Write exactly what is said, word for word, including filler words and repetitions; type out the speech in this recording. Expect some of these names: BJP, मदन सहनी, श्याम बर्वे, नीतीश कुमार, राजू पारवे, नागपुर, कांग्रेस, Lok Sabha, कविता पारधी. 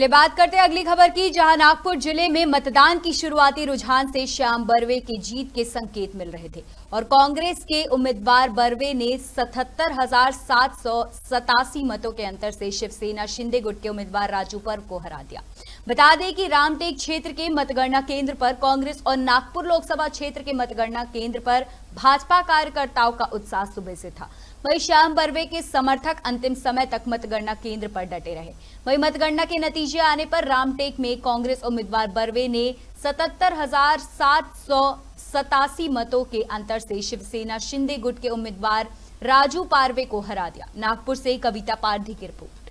ले बात करते हैं अगली खबर की, जहां नागपुर जिले में मतदान की शुरुआती रुझान से श्याम बर्वे की जीत के संकेत मिल रहे थे और कांग्रेस के उम्मीदवार बर्वे ने सतहत्तर हजार सात सौ सतासी मतों के अंतर से शिवसेना शिंदे गुट के उम्मीदवार राजू पारवे को हरा दिया। बता दें कि रामटेक क्षेत्र के मतगणना केंद्र पर कांग्रेस और नागपुर लोकसभा क्षेत्र के मतगणना केंद्र पर भाजपा कार्यकर्ताओं का उत्साह सुबह से था। वहीं श्याम बर्वे के समर्थक अंतिम समय तक मतगणना केंद्र पर डटे रहे। वहीं मतगणना के नतीजे आने पर रामटेक में कांग्रेस उम्मीदवार बर्वे ने सतहत्तर हजार सात सौ सतासी मतों के अंतर से शिवसेना शिंदे गुट के उम्मीदवार राजू पारवे को हरा दिया। नागपुर से कविता पारधी की रिपोर्ट।